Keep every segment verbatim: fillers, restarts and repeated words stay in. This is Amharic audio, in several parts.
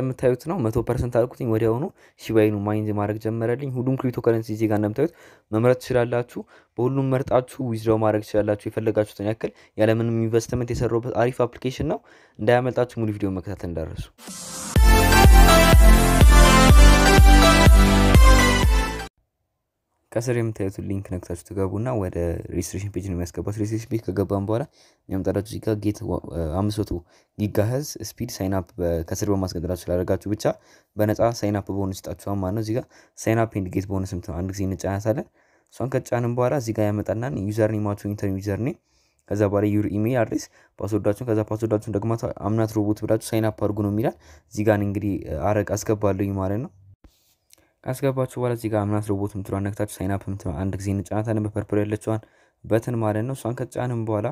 እንደምታዩት ነው መቶ ፐርሰንት አልኩትኝ ወዲያውኑ ሺባይኑ ማይንድ ማድረግ ጀመረልኝ። ሁሉም ክሪፕቶ ከረንሲ እዚህ ጋር እንደምታዩት መምረጥ ትችላላችሁ። በሁሉም መርጣችሁ ዊዝድራው ማድረግ ትችላላችሁ የፈለጋችሁትን ያክል ያለ ምንም ኢንቨስትመንት የሰራውበት አሪፍ አፕሊኬሽን ነው። እንዳያመልጣችሁ ሙሉ ቪዲዮ መከታተል እንዳትረሱ። ከሰር የምታዩት ሊንክ ነክታችሁ ተገቡና ወደ ሬጅስትሬሽን ፔጅ ነው የሚያስገባችሁ። ሬጅስትሬሽን ፔጅ ከገባን በኋላ የሚያመጣላችሁ እዚህ ጋር ጌት አምስት መቶ ጊጋሄዝ ስፒድ ሳይን አፕ ከሰር በማስገደላችሁ ላደርጋችሁ ብቻ በነፃ ሳይን አፕ ቦነስ ይጣችኋል ማለት ነው። እዚህ ጋር ሳይን አፕ ኤንድ ጌት ቦነስም አንድ ጊዜ እንጫናታለን። እሷን ከጫንን በኋላ እዚህ ጋር ያመጣናል ዩዘር ኔማችሁ ኢንተር ዩዘር ኔም ከዛ በኋላ ዩር ኢሜል አድሬስ ፓስወርዳችሁን ከዛ ፓስወርዳችሁን ደግሞ አምናት ሮቦት ብላችሁ ሳይን አፕ አድርጉ ነው የሚላል። እዚህ ጋር እንግዲህ አረቅ አስገባለሁ ማለት ነው። አስገባችሁ በኋላ እዚህ ጋር አምናት ሮቦት ምትሏን ነክታችሁ ሳይን አፕ ምትሏን አንድ ጊዜ እንጫናታለን በፐርፕል ያለችዋን በተን ማለት ነው። እሷን ከጫንም በኋላ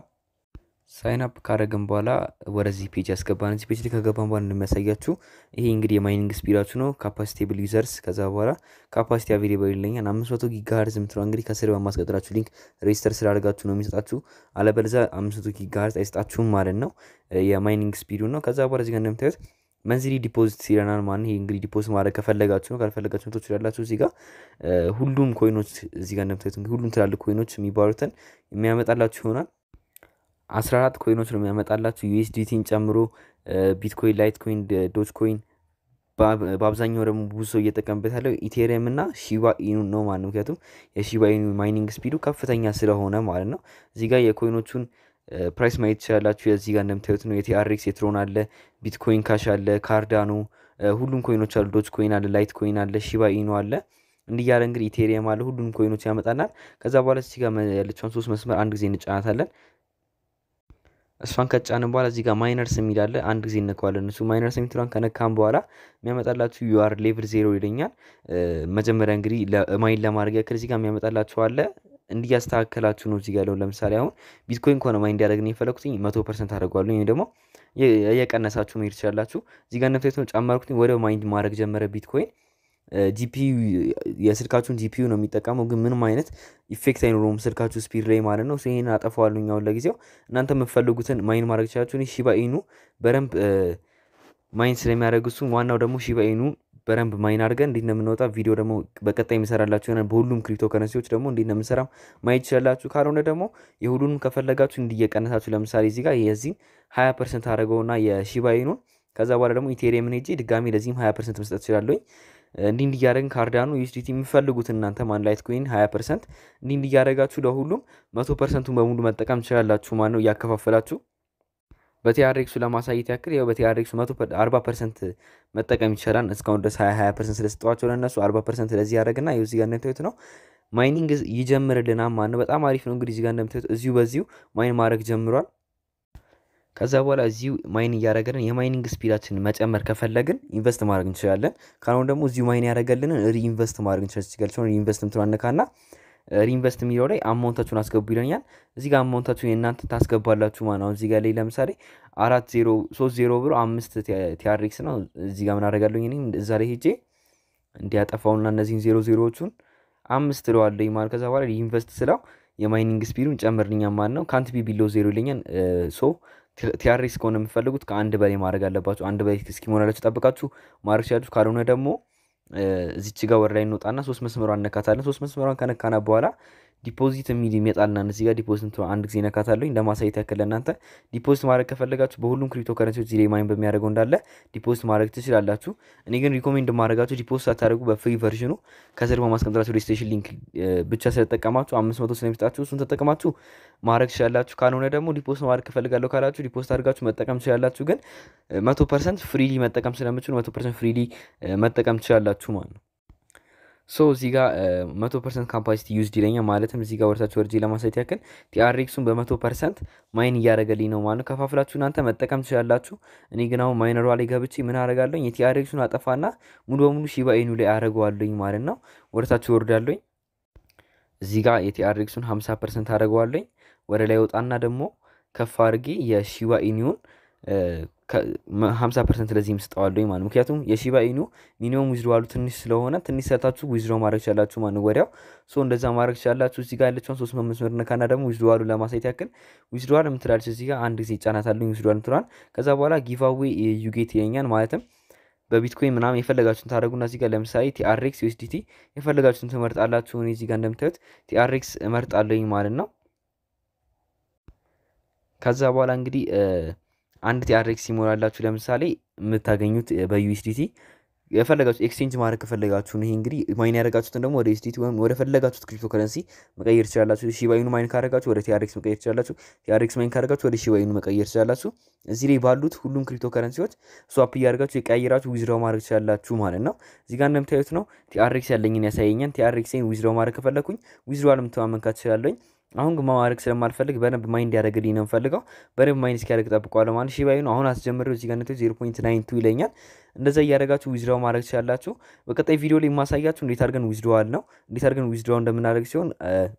ሳይን አፕ ካረግን በኋላ ወደዚህ ፔጅ ያስገባን። እዚህ ፔጅ ላይ ከገባን በኋላ እንደሚያሳያችሁ ይሄ እንግዲህ የማይኒንግ ስፒዳችሁ ነው ካፓሲቲብል ዩዘርስ ከዛ በኋላ ካፓሲቲ አቬሌብል ይለኛል አምስት መቶ ጊጋሄርዝ ምትሏን እንግዲህ ከስር በማስቀጥላችሁ ሊንክ ሬጅስተር ስላደርጋችሁ ነው የሚሰጣችሁ። አለበለዛ አምስት መቶ ጊጋሄርዝ አይሰጣችሁም ማለት ነው የማይኒንግ ስፒዱ ነው። ከዛ በኋላ እዚህ ጋር እንደምታዩት መንዝሊ ዲፖዚት ሲለናል ማለት ይሄ እንግዲህ ዲፖዚት ማድረግ ከፈለጋችሁ ነው ካልፈለጋችሁ ነው ትችላላችሁ። እዚህ ጋር ሁሉም ኮይኖች እዚህ ጋር እንደምታዩት እንግዲህ ሁሉም ትላልቅ ኮይኖች የሚባሉትን የሚያመጣላችሁ ይሆናል። አስራ አራት ኮይኖች ነው የሚያመጣላችሁ ዩኤስዲቲን ጨምሮ ቢትኮይን፣ ላይትኮይን፣ ዶጅ ኮይን በአብዛኛው ደግሞ ብዙ ሰው እየተጠቀመበት ያለው ኢቴሪየም እና ሺባ ኢኑ ነው ማለት ነው። ምክንያቱም የሺባ ኢኑ ማይኒንግ ስፒዱ ከፍተኛ ስለሆነ ማለት ነው። እዚህ ጋር የኮይኖቹን ፕራይስ ማየት ትችላላችሁ። እዚህ ጋር እንደምታዩት ነው የቲአርኤክስ የትሮን አለ፣ ቢትኮይን ካሽ አለ፣ ካርዳኖ ሁሉም ኮይኖች አሉ፣ ዶጅ ኮይን አለ፣ ላይት ኮይን አለ፣ ሺባ ኢኑ አለ እንዲያለ እንግዲህ ኢቴሪየም አለ ሁሉም ኮይኖች ያመጣናል። ከዛ በኋላ እዚህ ጋር ያለችውን ሶስት መስመር አንድ ጊዜ እንጫናታለን። እሷን ከጫንን በኋላ እዚህ ጋር ማይነርስ የሚል አለ አንድ ጊዜ እንነካዋለን። እሱ ማይነርስ የሚትሏን ከነካን በኋላ የሚያመጣላችሁ ዩ አር ሌቭል ዜሮ ይለኛል። መጀመሪያ እንግዲህ ለማይን ለማድረግ ያክል እዚህ ጋር የሚያመጣላችሁ አለ እንዲያስተካከላችሁ ነው እዚህ ጋር ያለው። ለምሳሌ አሁን ቢትኮይን ከሆነ ማይን እንዲያደርግ ነው የፈለኩት መቶ ፐርሰንት አደርጓለሁ ወይም ደግሞ የቀነሳችሁ መሄድ ትችላላችሁ። እዚህ ጋር እንደምታዩት ነው ጨመርኩት ወደ ማይን ማድረግ ጀመረ ቢትኮይን። ጂፒዩ የስልካችሁን ጂፒዩ ነው የሚጠቀመው ግን ምንም አይነት ኢፌክት አይኖርም ስልካችሁ ስፒድ ላይ ማለት ነው። ይሄን አጠፋዋለሁ ያው ለጊዜው እናንተ የምትፈልጉትን ማይን ማድረግ ትችላላችሁ። ሺባ ኢኑ በረምብ ማይን ስለሚያደርግ እሱ ዋናው ደግሞ ሺባ ኢኑ በረምብ ማይን አድርገን እንዴት ነው የምንወጣ ቪዲዮ ደግሞ በቀጣይ የሚሰራላችሁ እና በሁሉም ክሪፕቶ ከረንሲዎች ደግሞ እንዴት ነው የምንሰራው ማየት ትችላላችሁ። ካልሆነ ደግሞ የሁሉንም ከፈለጋችሁ እንዲየቀነሳችሁ ለምሳሌ እዚህ ጋር የዚህ ሃያ ፐርሰንት አድርገውና የሺባ ኢኑን ከዛ በኋላ ደግሞ ኢቴሪየምን እጂ ድጋሚ ለዚህም ሃያ ፐርሰንት መስጠት ትችላላችሁ። እንዲህ እንዲያደርግ ካርዳኑ ዩኤስዲቲ የሚፈልጉት እናንተ ማን ላይትኮይን ሃያ ፐርሰንት እንዲህ እንዲያደርጋችሁ ለሁሉም መቶ ፐርሰንቱን በሙሉ መጠቀም ትችላላችሁ ማለት ነው ያከፋፈላችሁ። በቲአርኤክሱ ለማሳየት ያክል ያው በቲአርኤክሱ አርባ ፐርሰንት መጠቀም ይችላል። እስካሁን ድረስ ሃያ ፐርሰንት ስለስጠዋቸው ለነሱ አርባ ፐርሰንት ለዚህ ያደርግና ይኸው እዚህ ጋር እንደምታዩት ነው ማይኒንግ ይጀምርልናል ማለት ነው። በጣም አሪፍ ነው እንግዲህ እዚህ ጋር እንደምታዩት እዚሁ በዚሁ ማይን ማድረግ ጀምሯል። ከዛ በኋላ እዚሁ ማይን ያደረገልን የማይኒንግ ስፒዳችን መጨመር ከፈለግን ኢንቨስት ማድረግ እንችላለን። ካልሆነ ደግሞ እዚሁ ማይን ያደረገልን ሪኢንቨስት ማድረግ እንችላለን። ሶን ሪኢንቨስት እንትናነካና ሪኢንቨስት የሚለው ላይ አማውንታችሁን አስገቡ ይለኛል። እዚህ ጋር አማውንታችሁን የእናንተ ታስገባላችሁ ማለት ነው። እዚህ ጋር ላይ ለምሳሌ አራት ዜሮ ሶስት ዜሮ ብር አምስት ቲአርኤክስ ነው። እዚህ ጋር ምን አደርጋለሁኝ እኔ እዛ ላይ ሄጄ እንዲያጠፋውና እነዚህን ዜሮ ዜሮዎቹን አምስት ለዋለኝ ማለት ከዛ በኋላ ሪኢንቨስት ስለው የማይኒንግ ስፒዱን ጨመርልኛል ማለት ነው። ካንት ቢ ቢሎ ዜሮ ይለኛል። ሶ ቲአርኤክስ ከሆነ የምትፈልጉት ከአንድ በላይ ማድረግ አለባችሁ። አንድ በላይ እስኪሞላላችሁ ጠብቃችሁ ማድረግ ትችላላችሁ። ካልሆነ ደግሞ እዚች ጋር ወደ ላይ እንወጣና ሶስት መስመሯን እነካታለን። ሶስት መስመሯን ከነካና በኋላ ዲፖዚት የሚል ይመጣልናል። እዚህ ጋር ዲፖዚት አንድ ጊዜ እነካታለሁ ለማሳየት ያክል እናንተ ዲፖዚት ማድረግ ከፈለጋችሁ በሁሉም ክሪፕቶ ከረንሲዎች እዚህ ላይ ማይን በሚያደርገው እንዳለ ዲፖዚት ማድረግ ትችላላችሁ። እኔ ግን ሪኮሜንድ ማድረጋችሁ ዲፖዚት አታደርጉ በፍሪ ቨርዥኑ ከስር በማስቀመጥላችሁ ሬጅስትሬሽን ሊንክ ብቻ ስለተጠቀማችሁ አምስት መቶ ስለሚሰጣችሁ እሱን ተጠቅማችሁ ማድረግ ትችላላችሁ። ካልሆነ ደግሞ ዲፖዚት ማድረግ ከፈለጋለሁ ካላችሁ ዲፖዚት አድርጋችሁ መጠቀም ትችላላችሁ። ግን መቶ ፐርሰንት ፍሪሊ መጠቀም ስለምትችሉ መቶ ፐርሰንት ፍሪሊ መጠቀም ትችላላችሁ ማለት ነው። ሶ እዚህ ጋር መቶ ፐርሰንት ካፓሲቲ ዩዝድ ይለኛል። ማለትም እዚህ ጋር ወርታችሁ ወርጂ ለማሳየት ያክል ቲአርኤክሱን በመቶ ፐርሰንት ማይን እያደረገልኝ ነው ማለት ነው። ከፋፍላችሁ እናንተ መጠቀም ትችላላችሁ። እኔ ግን አሁን ማይነሯ ላይ ገብቼ ምን አደርጋለሁኝ የቲአርኤክሱን አጠፋና ሙሉ በሙሉ ሺባ ኢኑ ላይ አደርገዋለሁኝ ማለት ነው። ወርታችሁ ወርዳለሁኝ እዚህ ጋር የቲአርኤክሱን ሃምሳ ፐርሰንት አደርገዋለሁኝ ወደ ላይ ወጣና ደግሞ ከፍ አድርጌ የሺባ ኢኑን ሃምሳ ፐርሰንት ለዚህ ምስጠዋለሁ ማለት ነው። ምክንያቱም የሺባ ኢኑ ሚኒመም ዊዝድሮዋሉ ትንሽ ስለሆነ ትንሽ ሰታችሁ ዊዝድሮ ማድረግ ትችላላችሁ ማለት ነው ወዲያው። ሶ እንደዛ ማድረግ ትችላላችሁ። እዚህ ጋር ያለችውን ሶስት መስመር ነካና ደግሞ ዊዝድሮዋሉ ለማሳየት ያክል ዊዝድሮዋል ምትላለች እዚህ ጋር አንድ ጊዜ ጫናታለሁ ዊዝድሮዋል ምትሏን ከዛ በኋላ ጊቭአዌ ዩጌት ይለኛል። ማለትም በቢትኮይን ምናም የፈለጋችሁን ታረጉና እዚህ ጋር ለምሳሌ ቲአርኤክስ ዩኤስዲቲ የፈለጋችሁን ትመርጣላችሁ። እኔ እዚህ ጋር እንደምታዩት ቲአርኤክስ እመርጣለሁኝ ማለት ነው። ከዛ በኋላ እንግዲህ አንድ ቲአርኤክስ ይሞላላችሁ ለምሳሌ የምታገኙት በዩኤስዲቲ የፈለጋችሁ ኤክስቼንጅ ማድረግ ከፈለጋችሁ ነው። ይሄ እንግዲህ ማይን ያደረጋችሁትን ደግሞ ወደ ዩኤስዲቲ ወይም ወደ ፈለጋችሁት ክሪፕቶ ከረንሲ መቀየር ትችላላችሁ። ሺባ ኢኑ ማይን ካደረጋችሁ ወደ ቲአርኤክስ መቀየር ትችላላችሁ። ቲአርኤክስ ማይን ካደረጋችሁ ወደ ሺባ ኢኑ መቀየር ትችላላችሁ። እዚህ ላይ ባሉት ሁሉም ክሪፕቶ ከረንሲዎች ስዋፕ ያደርጋችሁ ይቀያይራችሁ ዊዝድራው ማድረግ ትችላላችሁ ማለት ነው። እዚህ ጋር እንደምታዩት ነው ቲአርኤክስ ያለኝን ያሳየኛል። ቲአርኤክስን ዊዝድራው ማድረግ ከፈለኩኝ ዊዝድራውንም ተማመንካችሁ ትችላለኝ። አሁን ግን ማማረክ ስለማልፈልግ በነብ ማይንድ ያደርግልኝ ነው ፈልጋው በነብ ማይንድ እስኪያደርግ ጠብቀዋለሁ ማለት ሺባ ኢኑ አሁን አስጀምረው እዚህ ጋር ነው ዜሮ ነጥብ ዘጠና ሁለት ይለኛል። እንደዛ ያደረጋችሁ ዊዝድራው ማድረግ ትችላላችሁ። በቀጣይ ቪዲዮ ላይ ማሳያችሁ እንዴት አድርገን ዊዝድራው ነው እንዴት አድርገን ዊዝድራው እንደምናደርግ ሲሆን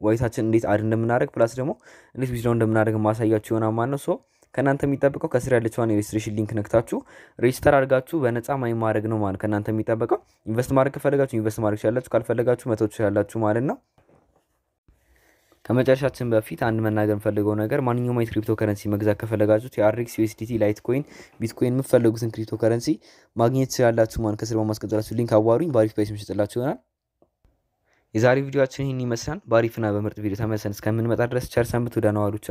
ዋይታችን እንዴት አድ እንደምናደርግ ፕላስ ደግሞ እንዴት ዊዝድራው እንደምናደርግ ማሳያችሁ ይሆናል ማለት ነው። ሶ ከናንተ የሚጠበቀው ከስራ ያለችዋን ኢንቨስትሬሽን ሊንክ ነክታችሁ ሬጅስተር አድርጋችሁ በነፃ ማይ ማድረግ ነው ማለት ከናንተ የሚጠበቀው። ኢንቨስት ማድረግ ከፈለጋችሁ ኢንቨስት ማድረግ ትችላላችሁ፣ ካልፈለጋችሁ መተው ትችላላችሁ ማለት ነው። ከመጨረሻችን በፊት አንድ መናገር ፈልገው ነገር ማንኛውም አይነት ክሪፕቶ ከረንሲ መግዛት ከፈለጋችሁ ቲአርኤክስ ዩኤስዲቲ ላይትኮይን ቢትኮይን የምትፈልጉትን ክሪፕቶ ከረንሲ ማግኘት ትችላላችሁ ማለት ከስር በማስቀመጥላችሁ ሊንክ አዋሩኝ ባሪፍ ፕራይስ ምሽጥላችሁ ይሆናል። የዛሬ ቪዲዮአችን ይህን ይመስላል። ባሪፍና በምርጥ ቪዲዮ ተመልሰን እስከምንመጣ ድረስ ቸር ሰንብቱ። ደህና ዋሉ።